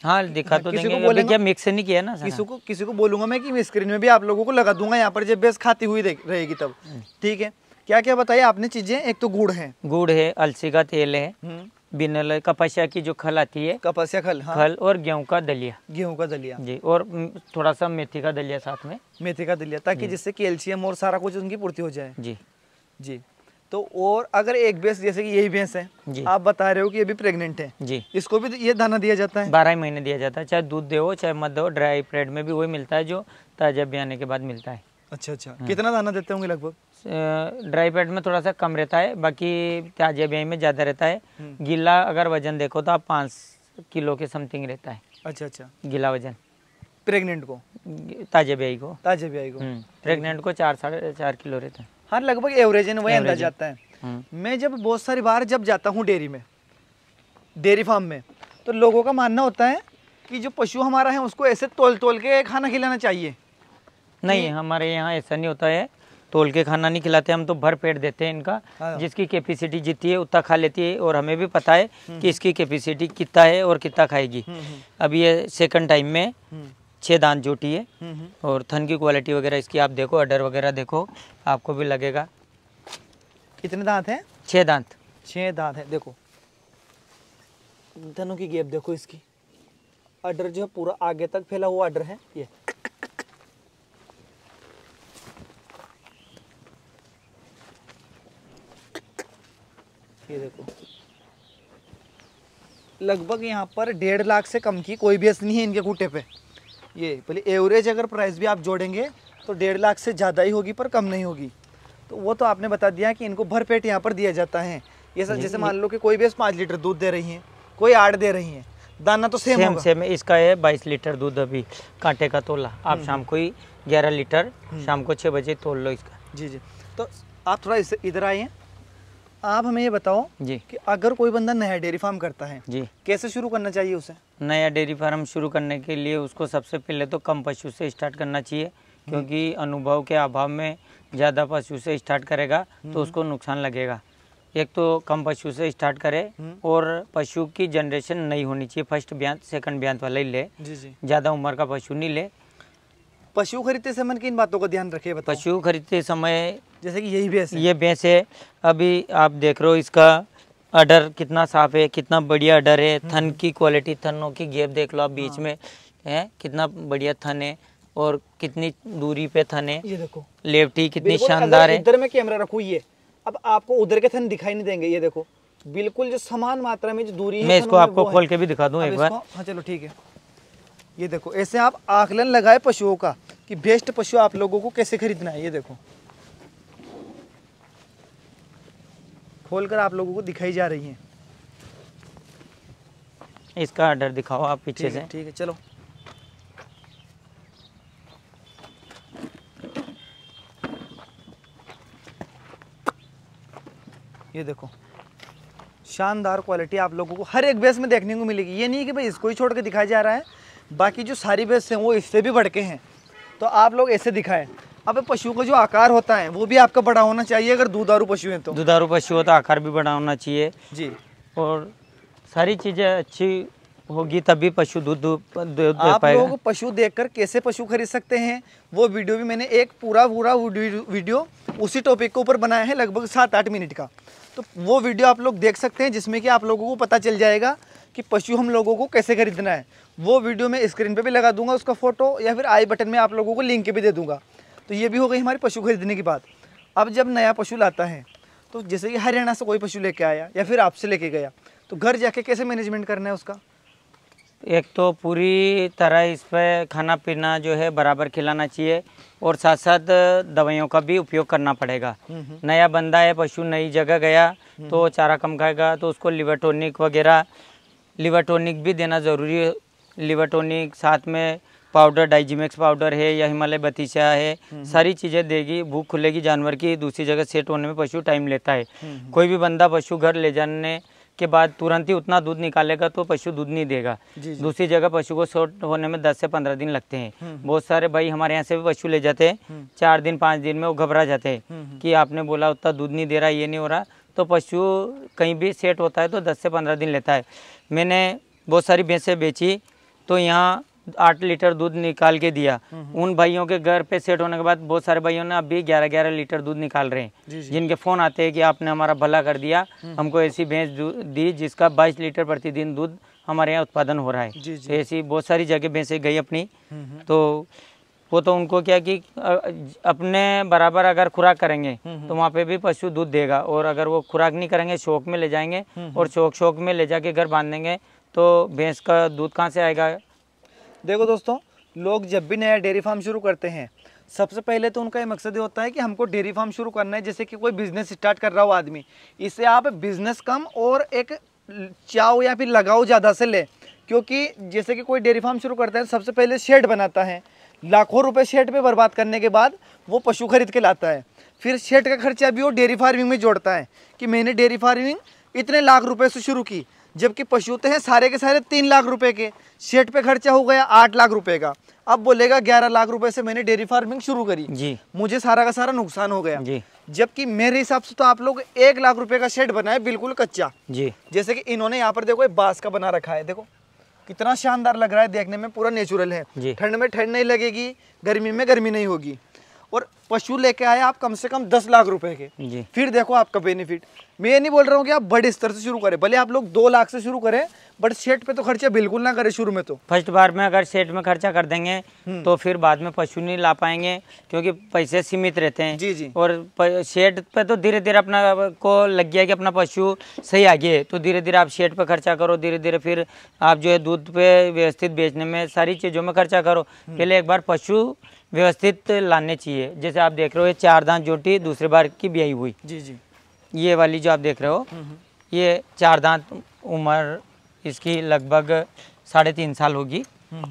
हाँ दिखा तो देंगे, क्या मिक्स नहीं किया ना, किसी को बोलूंगा मैं कि मैं स्क्रीन में भी आप लोगों को लगा दूंगा यहाँ पर जब भैंस खाती हुई रहेगी तब। ठीक है, क्या क्या बताइए आपने चीजें, एक तो गुड़ है, अलसी का तेल है, बिनल कपासिया की जो खल आती है, कपासिया खल, हाँ। खल और गेहूं का दलिया जी, और थोड़ा सा मेथी का दलिया साथ में, मेथी का दलिया, ताकि जिससे कैल्शियम और सारा कुछ उनकी पूर्ति हो जाए जी। तो और अगर एक भैंस जैसे कि यही भैंस है जी, आप बता रहे हो कि ये भी प्रेग्नेंट है जी, इसको भी ये दाना दिया जाता है 12 महीने दिया जाता है, चाहे दूध दो चाहे मत दो, ड्राई पीरियड में भी वही मिलता है जो ताजा ब्याने के बाद मिलता है। अच्छा, हाँ। कितना दाना देते होंगे लगभग? ड्राई पीरियड में थोड़ा सा कम रहता है, बाकी ताजा ब्याई में ज्यादा रहता है। गीला अगर वजन देखो तो आप 5 किलो के समथिंग रहता है। अच्छा, गीला वजन प्रेग्नेंट को, ताजे ब्याई को प्रेग्नेंट को 4-4.5 किलो रहता है, हाँ लगभग एवरेज है वही अंदाजा आता है। मैं जब बहुत सारी बार जब जाता हूँ डेयरी में, डेयरी फार्म में, तो लोगों का मानना होता है कि जो पशु हमारा है उसको ऐसे तोल के खाना खिलाना चाहिए। नहीं, हमारे यहाँ ऐसा नहीं होता है, तोल के खाना नहीं खिलाते हम, तो भर पेट देते हैं इनका, हाँ। जिसकी कैपेसिटी जितनी है उतना खा लेती है, और हमें भी पता है कि इसकी कैपेसिटी कितना है और कितना खाएगी। अब ये सेकंड टाइम में 6 दांत जोटी है, और थन की क्वालिटी वगैरह इसकी आप देखो, अडर वगैरह देखो, आपको भी लगेगा। कितने दांत हैं? 6 दांत है, देखो थनों की गेप देखो इसकी, अडर जो है पूरा आगे तक फैला हुआ अडर है ये। देखो लगभग यहाँ पर 1.5 लाख से कम की कोई भैंस नहीं है इनके खूटे पे। ये पहले एवरेज अगर प्राइस भी आप जोड़ेंगे तो 1.5 लाख से ज़्यादा ही होगी पर कम नहीं होगी। तो वो तो आपने बता दिया कि इनको भर पेट यहाँ पर दिया जाता है। ये सर जैसे मान लो कि कोई भैंस 5 लीटर दूध दे रही है, कोई 8 दे रही है, दाना तो सेम है। इसका है 22 लीटर दूध अभी कांटे का तोला, आप शाम को ही 11 लीटर शाम को 6 बजे तोल लो इसका। जी, तो आप थोड़ा इधर आइए, आप हमें ये बताओ जी कि अगर कोई बंदा नया डेयरी फार्म करता है जी, कैसे शुरू करना चाहिए उसे? नया डेयरी फार्म शुरू करने के लिए उसको सबसे पहले तो कम पशु से स्टार्ट करना चाहिए, क्योंकि अनुभव के अभाव में ज़्यादा पशु से स्टार्ट करेगा तो उसको नुकसान लगेगा। एक तो कम पशु से स्टार्ट करे, और पशु की जनरेशन नहीं होनी चाहिए, फर्स्ट ब्यांत सेकंड ब्यांत वाला ही ले, ज़्यादा उम्र का पशु नहीं ले। पशु खरीदते समय किन बातों का ध्यान रखें? पशु खरीदते समय जैसे कि यही भैंस है, ये भैंस है, अभी आप देख रहे हो इसका अडर कितना साफ है, कितना बढ़िया अडर है, थन की क्वालिटी, थनों की गैप देख लो आप बीच में है, कितना बढ़िया थन है और कितनी दूरी पे थन है, ये देखो लेवटी कितनी शानदार है। इधर मैं कैमरा रखूँ, ये अब आपको उधर के थन दिखाई नहीं देंगे, ये देखो बिल्कुल जो समान मात्रा में जो दूरी है। मैं इसको आपको खोल के भी दिखा दूँ एक बार, हाँ चलो ठीक है। ये देखो ऐसे आप आकलन लगाए पशुओं का कि बेस्ट पशु आप लोगों को कैसे खरीदना है। ये देखो खोलकर आप लोगों को दिखाई जा रही है। इसका आर्डर दिखाओ आप पीछे से। ठीक है चलो, ये देखो शानदार क्वालिटी आप लोगों को हर एक भैंस में देखने को मिलेगी। ये नहीं कि भाई इसको ही छोड़ के दिखाया जा रहा है, बाकी जो सारी भैंस हैं वो इससे भी बढ़ के हैं, तो आप लोग ऐसे दिखाएं। अब पशु का जो आकार होता है वो भी आपका बड़ा होना चाहिए, अगर दुधारू पशु है तो। दुधारू पशु हो तो आकार भी बड़ा होना चाहिए जी, और सारी चीजें अच्छी होगी तभी पशु दूध दे पाएगा। आप लोग पशु देखकर कैसे पशु खरीद सकते हैं वो वीडियो भी मैंने एक पूरा वीडियो उसी टॉपिक के ऊपर बनाया है लगभग 7-8 मिनट का। तो वो वीडियो आप लोग देख सकते हैं जिसमें कि आप लोगों को पता चल जाएगा कि पशु हम लोगों को कैसे खरीदना है। वो वीडियो मैं स्क्रीन पे भी लगा दूंगा उसका फ़ोटो, या फिर आई बटन में आप लोगों को लिंक भी दे दूंगा। तो ये भी हो गई हमारी पशु खरीदने की बात। अब जब नया पशु लाता है तो जैसे कि हरियाणा से कोई पशु लेके आया या फिर आपसे लेके गया, तो घर जाके कैसे मैनेजमेंट करना है उसका? एक तो पूरी तरह इस पर खाना पीना जो है बराबर खिलाना चाहिए और साथ साथ दवाइयों का भी उपयोग करना पड़ेगा। नया बंदा है, पशु नई जगह गया तो चारा कम खाएगा, तो उसको लिवर टॉनिक वगैरह, लिवर टॉनिक भी देना ज़रूरी है। लिवर टॉनिक साथ में पाउडर, डाइजीमेक्स पाउडर है या हिमालय बतीचा है, सारी चीज़ें देगी, भूख खुलेगी जानवर की। दूसरी जगह सेट होने में पशु टाइम लेता है। कोई भी बंदा पशु घर ले जाने के बाद तुरंत ही उतना दूध निकालेगा तो पशु दूध नहीं देगा। दूसरी जगह पशु को सेट होने में 10 से 15 दिन लगते हैं। बहुत सारे भाई हमारे यहाँ से भी पशु ले जाते हैं, 4 दिन 5 दिन में वो घबरा जाते हैं कि आपने बोला उतना दूध नहीं दे रहा, ये नहीं हो रहा। तो पशु कहीं भी सेट होता है तो 10 से 15 दिन लेता है। मैंने बहुत सारी भैंसें बेची तो यहाँ 8 लीटर दूध निकाल के दिया। उन भाइयों के घर पे सेट होने के बाद बहुत सारे भाइयों ने अभी 11-11 लीटर दूध निकाल रहे हैं, जिनके फोन आते हैं कि आपने हमारा भला कर दिया, हमको ऐसी भैंस दी जिसका 22 लीटर प्रतिदिन दूध हमारे यहाँ उत्पादन हो रहा है। ऐसी बहुत सारी जगह भैंसें गई अपनी। तो वो तो उनको क्या कि अपने बराबर अगर खुराक करेंगे तो वहाँ पे भी पशु दूध देगा, और अगर वो खुराक नहीं करेंगे, शौक में ले जाएंगे और शौक में ले जाके घर बांध देंगे तो भैंस का दूध कहाँ से आएगा? देखो दोस्तों, लोग जब भी नया डेयरी फार्म शुरू करते हैं सबसे पहले तो उनका ये मकसद ये होता है कि हमको डेयरी फार्म शुरू करना है। जैसे कि कोई बिजनेस स्टार्ट कर रहा हो आदमी, इससे आप बिजनेस कम और एक चाव या फिर लगाव ज़्यादा से ले, क्योंकि जैसे कि कोई डेयरी फार्म शुरू करता है सबसे पहले शेड बनाता है, लाखों रुपए शेड पे बर्बाद करने के बाद वो पशु खरीद के लाता है, फिर शेड का खर्चा भी वो डेयरी फार्मिंग में जोड़ता है कि मैंने डेयरी फार्मिंग इतने लाख रुपए से शुरू की, जबकि पशु तो हैं सारे के सारे 3 लाख रुपए के, शेड पे खर्चा हो गया 8 लाख रुपए का। अब बोलेगा 11 लाख रुपए से मैंने डेयरी फार्मिंग शुरू करी जी, मुझे सारा का सारा नुकसान हो गया जी। जबकि मेरे हिसाब से तो आप लोग 1 लाख रुपए का शेड बनाए बिल्कुल कच्चा जी। जैसे कि इन्होंने यहाँ पर देखो एक बांस का बना रखा है, देखो कितना शानदार लग रहा है देखने में, पूरा नेचुरल है, ठंड में ठंड नहीं लगेगी, गर्मी में गर्मी नहीं होगी। और पशु लेके आए आप कम से कम 10 लाख रुपए के, फिर देखो आपका बेनिफिट। मैं ये नहीं बोल रहा हूँ कि आप बड़े स्तर से शुरू करें, भले आप लोग 2 लाख से शुरू करें, बट सेट पे तो खर्चा बिल्कुल ना करें शुरू में। तो फर्स्ट बार में अगर सेट में खर्चा कर देंगे तो फिर बाद में पशु नहीं ला पाएंगे, क्योंकि पैसे सीमित रहते हैं जी जी। और सेट पे तो धीरे धीरे अपना को लग गया कि अपना पशु सही आ गया, तो धीरे धीरे आप सेट पे खर्चा करो, धीरे धीरे फिर आप जो है दूध पे व्यवस्थित बेचने में, सारी चीज़ों में खर्चा करो। पहले एक बार पशु व्यवस्थित लाने चाहिए। जैसे आप देख रहे हो ये 4 दांत जोटी दूसरे बार की ब्याई हुई जी जी, ये वाली जो आप देख रहे हो ये 4 दांत, उम्र इसकी लगभग 3.5 साल होगी,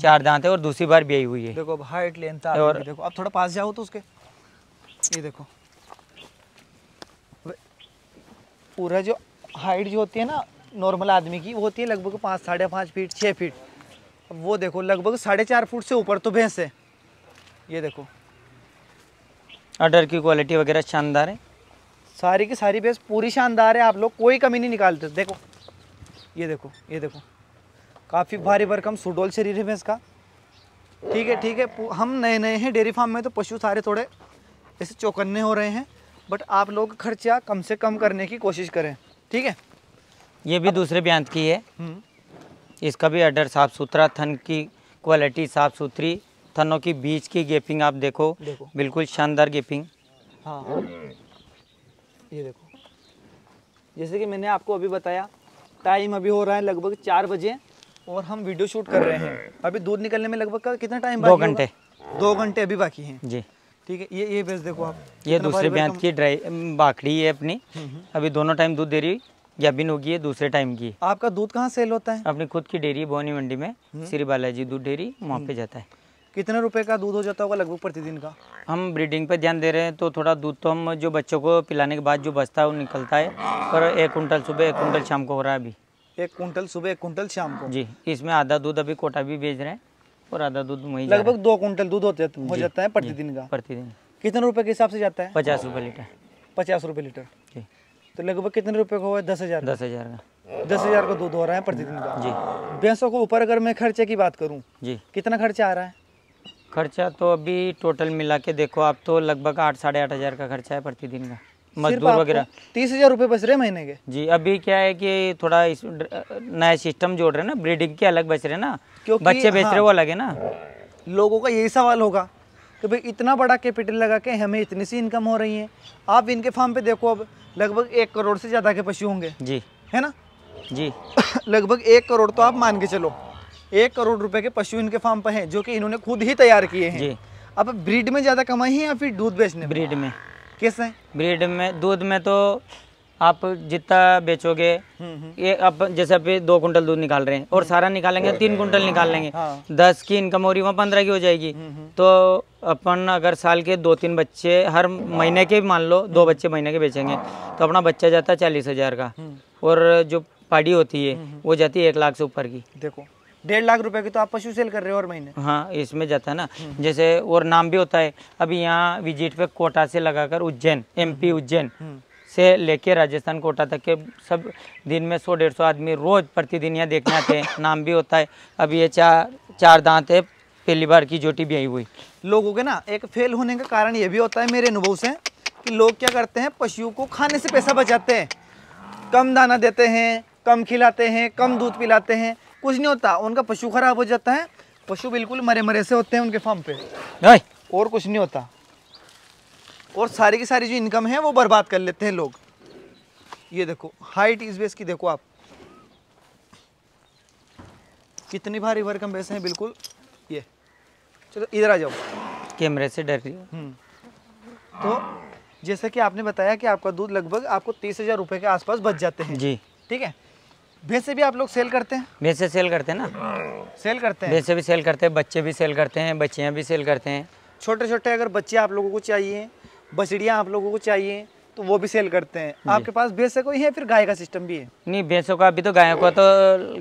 4 दांत है और दूसरी बार ब्याई हुई है। देखो अब हाइट लेंथ और देखो, अब थोड़ा पास जाओ तो उसके ये देखो पूरा जो हाइट जो होती है ना नॉर्मल आदमी की, वो होती है लगभग 5, 5.5 फीट 6 फीट। अब वो देखो लगभग 4.5 फुट से ऊपर तो भैंस है। ये देखो अडर की क्वालिटी वगैरह शानदार है, सारी की सारी भैंस पूरी शानदार है, आप लोग कोई कमी नहीं निकालते। देखो ये देखो ये देखो, काफ़ी भारी भरकम सुडोल शरीर है भैंस का। ठीक है ठीक है, हम नए नए हैं डेयरी फार्म में तो पशु सारे थोड़े ऐसे चौकन्ने हो रहे हैं, बट आप लोग खर्चा कम से कम करने की कोशिश करें, ठीक है। ये भी दूसरे ब्यांत की है, इसका भी अडर साफ़ सुथरा, थन की क्वालिटी साफ़ सुथरी, थनों की बीच की गैपिंग आप देखो, बिल्कुल शानदार गैपिंग। हाँ ये देखो, जैसे कि मैंने आपको अभी बताया, टाइम अभी हो रहा है लगभग 4 बजे और हम वीडियो शूट कर रहे हैं। अभी दूध निकलने में लगभग कितना टाइम बाकी? 2 घंटे अभी बाकी हैं जी, ठीक है। ये भैंस देखो आप, ये दूसरे ब्यांत की ड्राई बाखड़ी है अपनी, अभी दोनों टाइम दूध दे रही, गाभिन होगी है दूसरे टाइम की। आपका दूध कहाँ सेल होता है? अपनी खुद की डेयरी बोनीमंडी में, श्री बालाजी दूध डेरी, वहाँ पे जाता है। कितने रुपए का दूध हो जाता होगा लगभग प्रतिदिन का? हम ब्रीडिंग पे ध्यान दे रहे हैं तो थोड़ा दूध तो हम जो बच्चों को पिलाने के बाद जो बचता है वो निकलता है, पर 1 कुंटल सुबह 1 कुंटल शाम को हो रहा है अभी। 1 कुंटल सुबह 1 कुंटल शाम को जी। इसमें आधा दूध अभी कोटा भी बेच रहे हैं और आधा दूध वही, लगभग 2 कुंटल दूध हो जाता है प्रतिदिन का। प्रतिदिन कितने रुपये के हिसाब से जाता है? 50 रुपये लीटर। 50 रुपये लीटर जी, तो लगभग कितने रुपये का हुआ? 10,000। 10,000 का, 10,000 का दूध हो रहा है प्रतिदिन का जी। भैंसों को ऊपर अगर मैं खर्चे की बात करूँ जी, कितना खर्चा आ रहा है? खर्चा तो अभी टोटल मिला के देखो आप तो लगभग 8-8,500 का खर्चा है प्रतिदिन का, मजदूर वगैरह 30,000 रुपये बच रहे महीने के। जी अभी क्या है कि थोड़ा इस नया सिस्टम जोड़ रहे हैं ना, ब्रीडिंग के अलग बच रहे हैं ना, क्योंकि बच्चे बेच रहे वो अलग है ना। लोगों का यही सवाल होगा कि भाई इतना बड़ा कैपिटल लगा के हमें इतनी सी इनकम हो रही है। आप इनके फार्म पे देखो अब लगभग 1 करोड़ से ज़्यादा के पशु होंगे जी, है ना जी। लगभग 1 करोड़ तो आप मान के चलो, 1 करोड़ रुपए के पशु इनके फार्म पर हैं जो कि इन्होंने खुद ही तैयार किए हैं। अब ब्रीड में ज़्यादा कमाई है या फिर दूध बेचने? ब्रीड में कैसे है? ब्रीड में दूध में तो आप जितना बेचोगे, ये आप जैसे अभी 2 कुंटल दूध निकाल रहे हैं और सारा निकालेंगे 3 कुंटल निकाल लेंगे, 10 की इनकम हो रही वहाँ 15 की हो जाएगी। तो अपन अगर साल के 2-3 बच्चे हर महीने के मान लो 2 बच्चे महीने के बेचेंगे तो अपना बच्चा जाता है 40,000 का, और जो पाड़ी होती है वो जाती है 1 लाख से ऊपर की। देखो 1.5 लाख रुपए की तो आप पशु सेल कर रहे हो और महीने। हाँ इसमें जाता है ना, जैसे और नाम भी होता है। अभी यहाँ विजिट पे कोटा से लगाकर उज्जैन, MP उज्जैन से लेके राजस्थान कोटा तक के सब दिन में 100-150 आदमी रोज प्रतिदिन यहाँ देखने आते हैं। नाम भी होता है। अब ये 4 दांत है, पहली बार की जोटी भी आई हुई। लोगों के ना एक फेल होने का कारण ये भी होता है मेरे अनुभव से कि लोग क्या करते हैं, पशुओं को खाने से पैसा बचाते हैं, कम दाना देते हैं, कम खिलाते हैं, कम दूध पिलाते हैं, कुछ नहीं होता, उनका पशु खराब हो जाता है। पशु बिल्कुल मरे मरे से होते हैं उनके फार्म पे और कुछ नहीं होता, और सारी की सारी जो इनकम है वो बर्बाद कर लेते हैं लोग। ये देखो हाइट इस बेस की देखो आप, कितनी भारी भरकम बेस है बिल्कुल। ये चलो इधर आ जाओ, कैमरे से डर रही हूँ। तो जैसे कि आपने बताया कि आपका दूध लगभग आपको 30,000 रुपये के आसपास बच जाते हैं जी, ठीक है। भैंसे भी आप लोग सेल करते हैं? भैंसे सेल करते हैं ना, सेल करते हैं, भैंसे भी सेल करते हैं, बच्चे भी सेल करते हैं, बच्चियाँ भी सेल करते हैं। छोटे छोटे अगर बच्चे आप लोगों को चाहिए, बछड़ियाँ आप लोगों को चाहिए तो वो भी सेल करते हैं। आपके पास भैंसे कोई है फिर गाय का सिस्टम भी है? नहीं भैंसों का अभी तो गायों का तो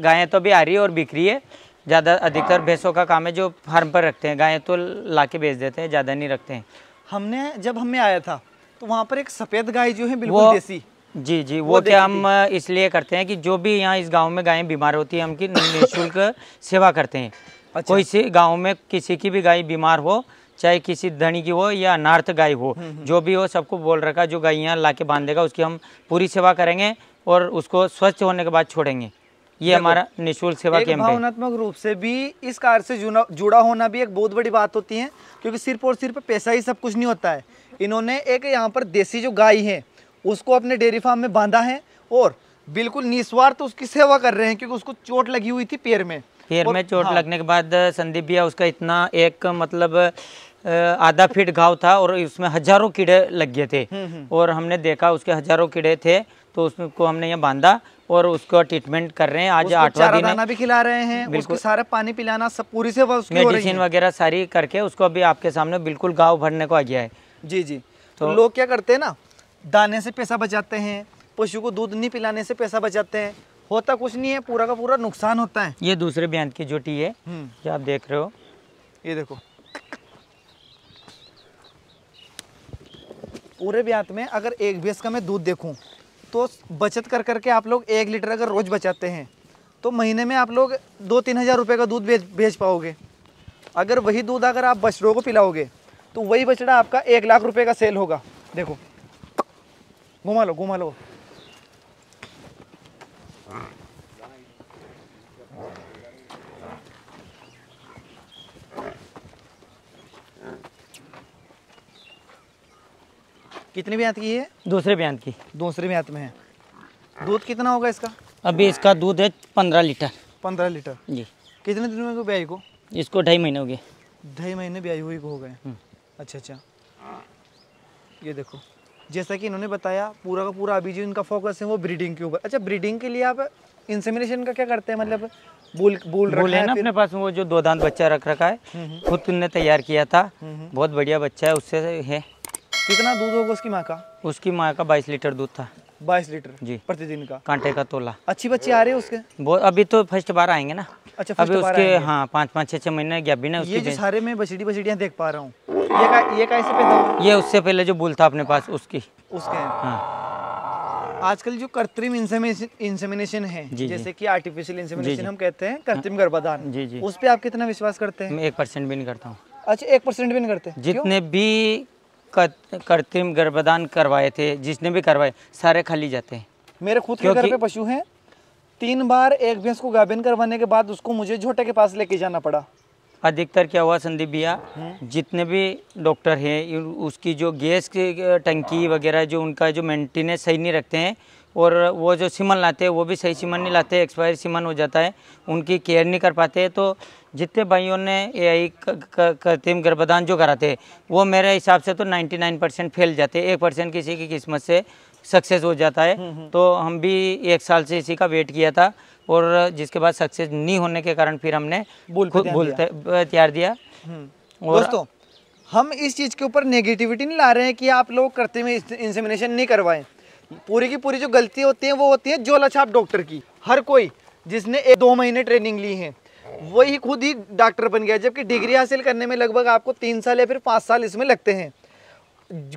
गायें तो अभी आ रही है और बिक रही है ज़्यादा। अधिकतर भैंसों का काम है जो फार्म पर रखते हैं, गायें तो ला के बेच देते हैं, ज़्यादा नहीं रखते हैं। हमने जब हमें आया था तो वहाँ पर एक सफ़ेद गाय जो है बिल्कुल देसी जी जी, वो क्या हम इसलिए करते हैं कि जो भी यहाँ इस गांव में गायें बीमार होती है हम की निःशुल्क सेवा करते हैं। अच्छा। कोई से गांव में किसी की भी गाय बीमार हो, चाहे किसी धनी की हो या अनार्थ गाय हो, जो भी हो सबको बोल रखा जो गाय यहाँ ला के बांधेगा उसकी हम पूरी सेवा करेंगे और उसको स्वच्छ होने के बाद छोड़ेंगे। ये हमारा निःशुल्क सेवा कैंप है। भावनात्मक रूप से भी इस कार्य से जुड़ा होना भी एक बहुत बड़ी बात होती है, क्योंकि सिर्फ और सिर्फ पैसा ही सब कुछ नहीं होता है। इन्होंने एक यहाँ पर देसी जो गाय है उसको अपने डेयरी फार्म में बांधा है और बिल्कुल निस्वार्थ उसकी सेवा कर रहे हैं, क्योंकि उसको चोट लगी हुई थी पैर में चोट लगने के बाद संदीप भैया उसका इतना एक मतलब 1.5 फीट घाव था और उसमें हजारों कीड़े लग गए थे और हमने देखा उसके हजारों कीड़े थे तो उसको हमने यहाँ बांधा और उसको ट्रीटमेंट कर रहे हैं। आज 8वां दिन है, भी खिला रहे हैं बिल्कुल, सारा पानी पिलाना, सब पूरी सेवा उसकी मेडिसिन वगैरह सारी करके उसको अभी आपके सामने बिल्कुल घाव भरने को आ गया है जी जी। तो लोग क्या करते हैं ना, दाने से पैसा बचाते हैं, पशु को दूध नहीं पिलाने से पैसा बचाते हैं, होता कुछ नहीं है, पूरा का पूरा नुकसान होता है। ये दूसरे ब्यांत की जोटी है जो आप देख रहे हो, ये देखो पूरे ब्यांत में अगर एक भैंस का मैं दूध देखूं तो बचत कर करके आप लोग 1 लीटर अगर रोज बचाते हैं तो महीने में आप लोग 2-3 हज़ार रुपये का दूध बेच पाओगे। अगर वही दूध अगर आप बछड़ों को पिलाओगे तो वही बछड़ा आपका 1 लाख रुपये का सेल होगा। देखो घुमा लो घुमा लो, कितने ब्यांत की है? दूसरे ब्यांत की, दूसरे ब्यांत में है। दूध कितना होगा इसका? अभी इसका दूध है 15 लीटर। 15 लीटर जी। कितने दिन में ब्याई को? इसको 2.5 महीने हो गए, 2.5 महीने ब्याई हुई को हो गए। अच्छा। ये देखो जैसा कि इन्होंने बताया पूरा का पूरा अभी जो इनका फोकस है वो ब्रीडिंग के ऊपर। अच्छा ब्रीडिंग के लिए आप इंसेमिनेशन का क्या करते हैं? मतलब बूल है ना अपने पास वो जो 2 दांत बच्चा रख रखा है, खुद ने तैयार किया था, बहुत बढ़िया बच्चा है उससे है। कितना दूध होगा उसकी माँ का? उसकी माँ का 22 लीटर दूध था। 22 लीटर जी प्रतिदिन का, कांटे का तोला। अच्छी बच्ची आ रही है उसके? वो अभी तो फर्स्ट बार आएंगे ना। अच्छा अभी उसके हाँ 5-5, 6-6 महीने गैप भी ना उसके। ये सारे में बछड़ियाँ देख पा रहा हूँ, ये कैसे पैदा हुआ? ये उससे पहले जो बुल था अपने पास उसके हाँ। आजकल जो कृत्रिम इंसेमिनेशन है जी, जैसे कि आर्टिफिशियल इंसेमिनेशन हम कहते हैं, कृत्रिम गर्भाधान, उस पे आप कितना विश्वास करते हैं? मैं 1% भी नहीं करता हूँ। अच्छा 1% भी नहीं करते? जितने भी कृत्रिम गर्भदान करवाए थे, जिसने भी करवाए सारे खाली जाते हैं। मेरे खुद के घर पे पशु हैं, 3 बार एक भैंस को गाभिन करवाने के बाद उसको मुझे झोटे के पास लेके जाना पड़ा। अधिकतर क्या हुआ संदीप भैया, जितने भी डॉक्टर हैं उसकी जो गैस की टंकी वगैरह जो उनका जो मेंटेनेंस सही नहीं रखते हैं, और वो जो सीमन लाते हैं वो भी सही सीमन नहीं लाते, एक्सपायर सीमन हो जाता है, उनकी केयर नहीं कर पाते। तो जितने भाइयों ने एआई कृत्रिम गर्भदान जो कराते हैं वो मेरे हिसाब से तो 99% फैल जाते हैं, 1% किसी की किस्मत से सक्सेस हो जाता है। तो हम भी 1 साल से इसी का वेट किया था, और जिसके बाद सक्सेस नहीं होने के कारण फिर हमने त्यार दिया। दोस्तों हम इस चीज़ के ऊपर नेगेटिविटी नहीं ला रहे हैं कि आप लोग कृत्रिम इंसेमिनेशन नहीं करवाएं। पूरी की पूरी जो गलती होती है वो होती है जो लछाप डॉक्टर की। हर कोई जिसने 1-2 महीने ट्रेनिंग ली है वही खुद ही डॉक्टर बन गया, जबकि डिग्री हासिल करने में लगभग आपको 3 साल या फिर 5 साल इसमें लगते हैं।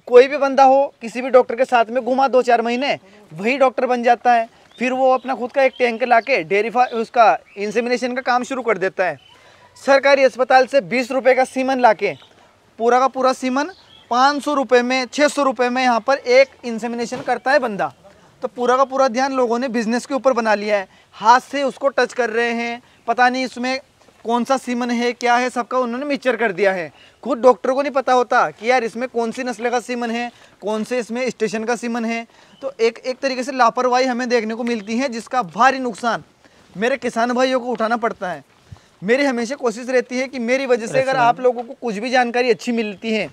कोई भी बंदा हो किसी भी डॉक्टर के साथ में घुमा 2-4 महीने, वही डॉक्टर बन जाता है। फिर वो अपना खुद का एक टैंकर लाके डेयरी फार्म उसका इंसेमिनेशन का काम शुरू कर देता है। सरकारी अस्पताल से 20 रुपये का सीमन लाके पूरा का पूरा सीमन 500 रुपये में 600 रुपये में यहाँ पर एक इंसेमिनेशन करता है बंदा। तो पूरा का पूरा ध्यान लोगों ने बिजनेस के ऊपर बना लिया है, हाथ से उसको टच कर रहे हैं, पता नहीं इसमें कौन सा सीमन है क्या है, सबका उन्होंने मिक्सचर कर दिया है। खुद डॉक्टर को नहीं पता होता कि यार इसमें कौन सी नस्ल का सीमन है, कौन से इसमें स्टेशन का सीमन है। तो एक तरीके से लापरवाही हमें देखने को मिलती है, जिसका भारी नुकसान मेरे किसान भाइयों को उठाना पड़ता है। मेरी हमेशा कोशिश रहती है कि मेरी वजह से अगर आप लोगों को कुछ भी जानकारी अच्छी मिलती है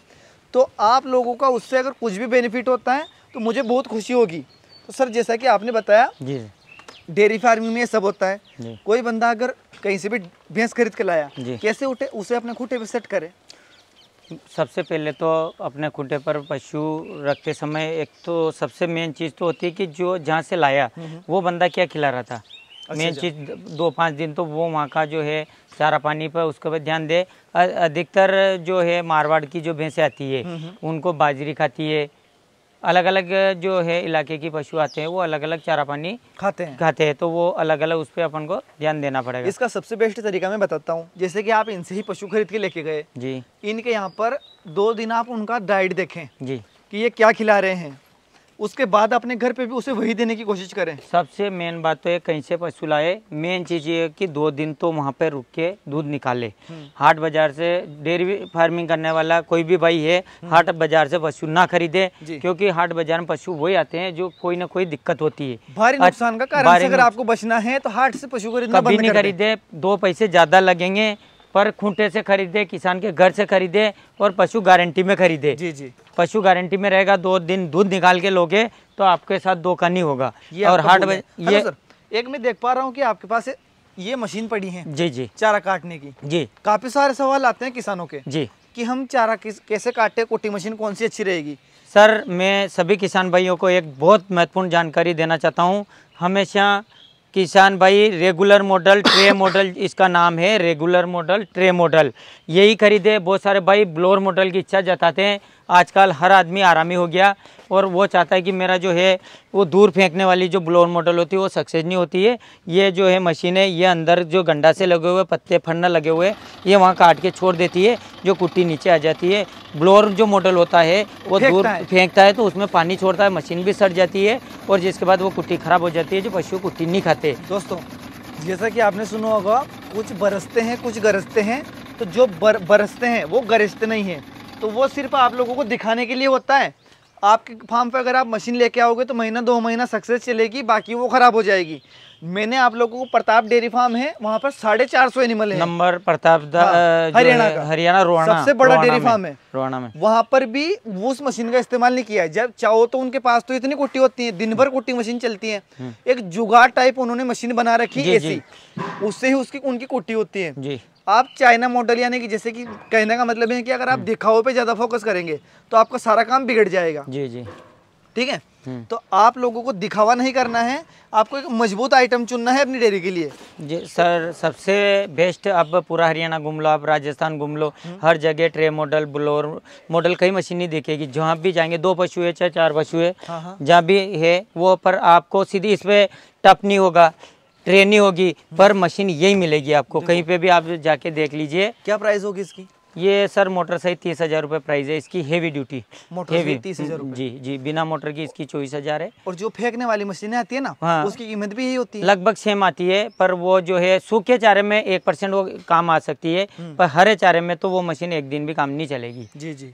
तो आप लोगों का उससे अगर कुछ भी बेनिफिट होता है तो मुझे बहुत खुशी होगी। तो सर जैसा कि आपने बताया डेयरी फार्मिंग में ये सब होता है, कोई बंदा अगर कहीं से भी भैंस खरीद के लाया कैसे उठे उसे अपने खूंटे पर सेट करे? सबसे पहले तो अपने खूंटे पर पशु रखते समय एक तो सबसे मेन चीज़ तो होती है कि जो जहाँ से लाया वो बंदा क्या खिला रहा था। मेन चीज़ 2-5 दिन तो वो वहाँ का जो है चारा पानी पर उसके ऊपर ध्यान दे। अधिकतर जो है मारवाड़ की जो भैंसें आती है उनको बाजरी खाती है, अलग अलग जो है इलाके की पशु आते हैं वो अलग अलग चारा पानी खाते हैं तो वो अलग अलग उस पर अपन को ध्यान देना पड़ेगा। इसका सबसे बेस्ट तरीका मैं बताता हूँ, जैसे कि आप इनसे ही पशु खरीद के लेके गए जी, इनके यहाँ पर 2 दिन आप उनका डाइट देखें जी कि ये क्या खिला रहे हैं, उसके बाद अपने घर पे भी उसे वही देने की कोशिश करें। सबसे मेन बात तो ये कहीं से पशु लाए, मेन चीज़ ये है कि 2 दिन तो वहाँ पे रुक के दूध निकाले। हाट बाजार से डेयरी फार्मिंग करने वाला कोई भी भाई है हाट बाजार से पशु ना खरीदे, क्योंकि हाट बाजार में पशु वही आते हैं जो कोई ना कोई दिक्कत होती है। भारी नुकसान का कारण अगर आपको बचना है तो हाट से पशु खरीदना कभी नहीं खरीदे। 2 पैसे ज़्यादा लगेंगे पर खूंटे से खरीदे, किसान के घर से खरीदे और पशु गारंटी में खरीदे। जी जी पशु गारंटी में रहेगा, 2 दिन दूध निकाल के लोगे तो आपके साथ धोखा नहीं होगा। और हार्ड ये सर, एक मैं देख पा रहा हूँ कि आपके पास ये मशीन पड़ी है जी जी चारा काटने की जी। काफी सारे सवाल आते हैं किसानों के जी कि हम चारा कैसे काटे, कोटी मशीन कौन सी अच्छी रहेगी? सर मैं सभी किसान भाइयों को एक बहुत महत्वपूर्ण जानकारी देना चाहता हूँ। हमेशा किसान भाई रेगुलर मॉडल ट्रे मॉडल, इसका नाम है रेगुलर मॉडल ट्रे मॉडल, यही खरीदे। बहुत सारे भाई ब्लोअर मॉडल की इच्छा जताते हैं, आजकल हर आदमी आरामी हो गया और वो चाहता है कि मेरा जो है वो दूर फेंकने वाली जो ब्लोअर मॉडल होती है वो सक्सेस नहीं होती है। ये जो है मशीन है ये अंदर जो गंडा से लगे हुए पत्ते फड़ना लगे हुए ये वहाँ काट के छोड़ देती है, जो कुट्टी नीचे आ जाती है। ब्लोअर जो मॉडल होता है वो दूर फेंकता है तो उसमें पानी छोड़ता है, मशीन भी सड़ जाती है और जिसके बाद वो कुट्टी खराब हो जाती है, जो पशु कुट्टी नहीं खाते। दोस्तों जैसा कि आपने सुना होगा कुछ बरसते हैं कुछ गरजते हैं, तो जो बरसते हैं वो गरजते नहीं हैं, तो वो सिर्फ आप लोगों को दिखाने के लिए होता है। आपके फार्म पर अगर आप मशीन लेके आओगे तो 1-2 महीना सक्सेस चलेगी, बाकी वो ख़राब हो जाएगी। मैंने आप लोगों को प्रताप डेरी फार्म है वहाँ पर 450 एनिमल है, नंबर प्रताप हरियाणा रोहना सबसे बड़ा डेयरी फार्म है रोहना में, वहाँ पर भी उस मशीन का इस्तेमाल नहीं किया है। जब चाहो तो उनके पास तो इतनी कुट्टी होती है, दिन भर कुट्टी मशीन चलती है, एक जुगाड़ टाइप उन्होंने मशीन बना रखी ऐसी, उससे ही उसकी उनकी कुट्टी होती है। आप चाइना मॉडल यानी कि जैसे कि कहने का मतलब है कि अगर आप दिखावों पे ज़्यादा फोकस करेंगे तो आपका सारा काम बिगड़ जाएगा। जी जी ठीक है, तो आप लोगों को दिखावा नहीं करना है, आपको एक मजबूत आइटम चुनना है अपनी डेयरी के लिए। जी सर सबसे बेस्ट, आप पूरा हरियाणा घूम लो, आप राजस्थान घूम लो, हर जगह ट्रे मॉडल ब्लोअर मॉडल कई मशीन नहीं दिखेगी। जहाँ भी जाएंगे 2 पशु है चाहे 4 पशु है जहाँ भी है वो, पर आपको सीधी इसमें टप नहीं होगा ट्रेनी होगी पर मशीन यही मिलेगी आपको, कहीं पे भी आप जाके देख लीजिए। क्या प्राइस होगी इसकी? ये सर मोटर सही 30,000 रुपये प्राइस है इसकी। हेवी ड्यूटी मोटर 30,000 जी जी, बिना मोटर की इसकी 24,000 है। और जो फेंकने वाली मशीनें आती है ना, हाँ, उसकी कीमत भी यही होती है, लगभग सेम आती है। पर वो जो है सूखे चारे में 1% वो काम आ सकती है, पर हरे चारे में तो वो मशीन एक दिन भी काम नहीं चलेगी। जी जी,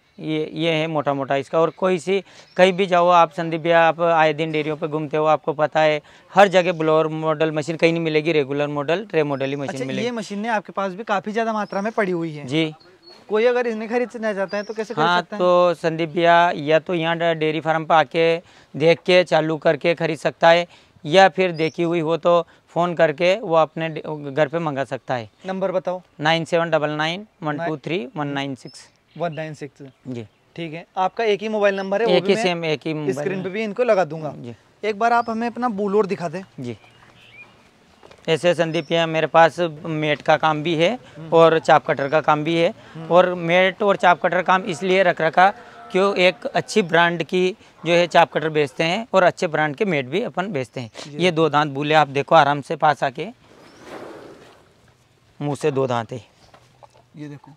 ये है मोटा मोटा इसका। और कोई सी कहीं भी जाओ आप संदीप भैया, आप आए दिन डेयरियों पर घूमते हो, आपको पता है हर जगह ब्लोअर मॉडल मशीन कहीं नहीं मिलेगी, रेगुलर मॉडल ट्रे मॉडल ही मशीन मिलेगी। ये मशीनें आपके पास भी काफी ज्यादा मात्रा में पड़ी हुई है जी। कोई अगर इन्हें खरीदना चाहता है तो कैसे खरीद सकता है? तो संदीप भैया या तो यहाँ डेयरी फार्म पर आके देख के चालू करके खरीद सकता है, या फिर देखी हुई हो तो फ़ोन करके वो अपने घर पे मंगा सकता है। नंबर बताओ। 9799123196 जी। ठीक है, आपका एक ही मोबाइल नंबर है, एक ही सेम, एक ही स्क्रीन पे भी इनको लगा दूंगा जी। एक बार आप हमें अपना बूलोर दिखा दें जी। ऐसे संदीप यहाँ मेरे पास मेट का काम भी है और चाप कटर का काम भी है। और मेट और चाप कटर काम इसलिए रख रखा क्यों, एक अच्छी ब्रांड की जो है चाप कटर बेचते हैं और अच्छे ब्रांड के मेट भी अपन बेचते हैं। ये दो दांत बूले आप देखो, आराम से पास आके मुंह से दो दांत है। ये देखो,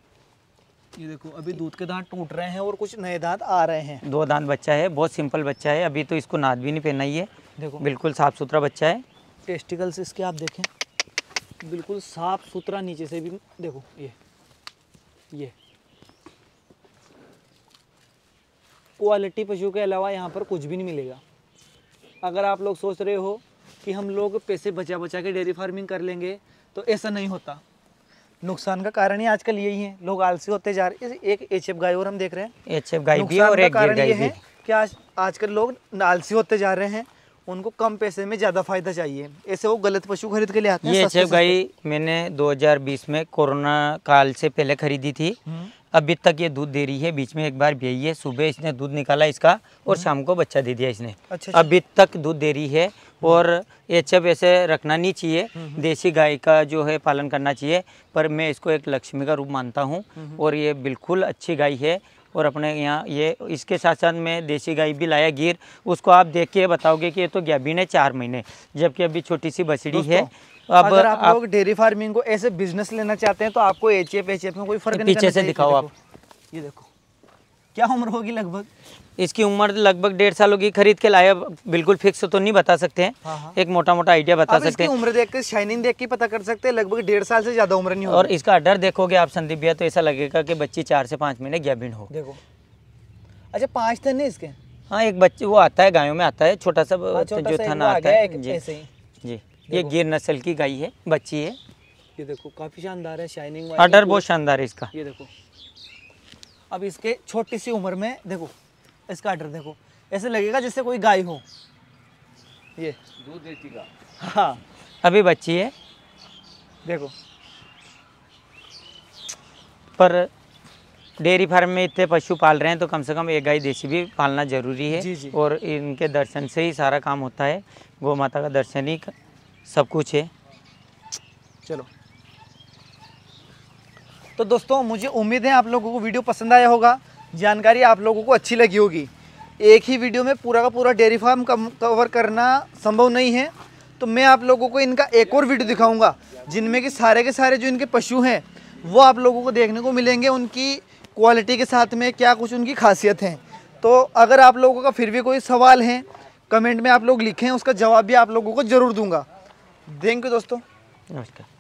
ये देखो, अभी दूध के दांत टूट रहे हैं और कुछ नए दांत आ रहे हैं। दो दांत बच्चा है, बहुत सिंपल बच्चा है, अभी तो इसको नाद भी नहीं पहनाई है। देखो बिल्कुल साफ सुथरा बच्चा है। टेस्टिकल्स इसके आप देखें, बिल्कुल साफ सुथरा, नीचे से भी देखो। ये क्वालिटी पशु के अलावा यहाँ पर कुछ भी नहीं मिलेगा। अगर आप लोग सोच रहे हो कि हम लोग पैसे बचा बचा के डेयरी फार्मिंग कर लेंगे, तो ऐसा नहीं होता। नुकसान का कारण ही आजकल यही है, लोग आलसी होते जा रहे। एक एचएफ गाय और हम देख रहे हैं, एचएफ गाय भी, और एक कारण ये है कि आजकल लोग आलसी होते जा रहे हैं, उनको कम पैसे में ज़्यादा फायदा चाहिए, ऐसे वो गलत पशु खरीद के ले आते हैं। ये एचएफ गाय मैंने 2020 में कोरोना काल से पहले खरीदी थी, अभी तक ये दूध दे रही है। बीच में एक बार ब्याई है, सुबह इसने दूध निकाला इसका और शाम को बच्चा दे दिया इसने। अच्छा, अभी तक दूध दे रही है। और एचएफ ऐसे रखना नहीं चाहिए, देसी गाय का जो है पालन करना चाहिए, पर मैं इसको एक लक्ष्मी का रूप मानता हूँ और ये बिल्कुल अच्छी गाय है। और अपने यहाँ ये इसके साथ साथ में देसी गाय भी लाया गिर, उसको आप देख के बताओगे कि ये तो गैबीन है 4 महीने, जबकि अभी छोटी सी बछड़ी है। अब अगर आप लोग डेयरी फार्मिंग को ऐसे बिजनेस लेना चाहते हैं तो आपको एचएफ में कोई फर्क नहीं। पीछे से दिखाओ आप, ये देखो क्या उम्र होगी लगभग इसकी? उम्र लगभग 1.5 साल होगी, खरीद के लाया, बिल्कुल फिक्स तो नहीं बता सकते हैं, एक मोटा मोटा आइडिया बता सकते हैं। उम्र देख के, शाइनिंग देख के पता कर सकते हैं, लगभग 1.5 साल से ज्यादा उम्र नहीं होगी। और इसका अडर देखोगे आप संदीप भैया तो ऐसा लगेगा कि बच्ची 4 से 5 महीने गैबिन हो। देखो, अच्छा 5 थन है इसके? हाँ, एक बच्चे वो आता है, गायों में आता है, छोटा सा जो थन आता है जी। ये गिर नस्ल की गाय है, बच्ची है। ये देखो काफी शानदार है, शाइनिंग, अडर बहुत शानदार है इसका। ये देखो, अब इसके छोटी सी उम्र में देखो इसका आर्डर देखो, ऐसे लगेगा जैसे कोई गाय हो। ये दूध देती गाय, हाँ अभी बच्ची है देखो। पर डेयरी फार्म में इतने पशु पाल रहे हैं तो कम से कम एक गाय देसी भी पालना जरूरी है। जी जी। और इनके दर्शन से ही सारा काम होता है, गौ माता का दर्शन ही सब कुछ है। चलो तो दोस्तों, मुझे उम्मीद है आप लोगों को वीडियो पसंद आया होगा, जानकारी आप लोगों को अच्छी लगी होगी। एक ही वीडियो में पूरा का पूरा डेयरी फार्म कवर करना संभव नहीं है, तो मैं आप लोगों को इनका एक और वीडियो दिखाऊंगा, जिनमें कि सारे के सारे जो इनके पशु हैं वो आप लोगों को देखने को मिलेंगे, उनकी क्वालिटी के साथ में क्या कुछ उनकी खासियत है। तो अगर आप लोगों का फिर भी कोई सवाल है, कमेंट में आप लोग लिखें, उसका जवाब भी आप लोगों को ज़रूर दूँगा। थैंक यू दोस्तों, नमस्कार।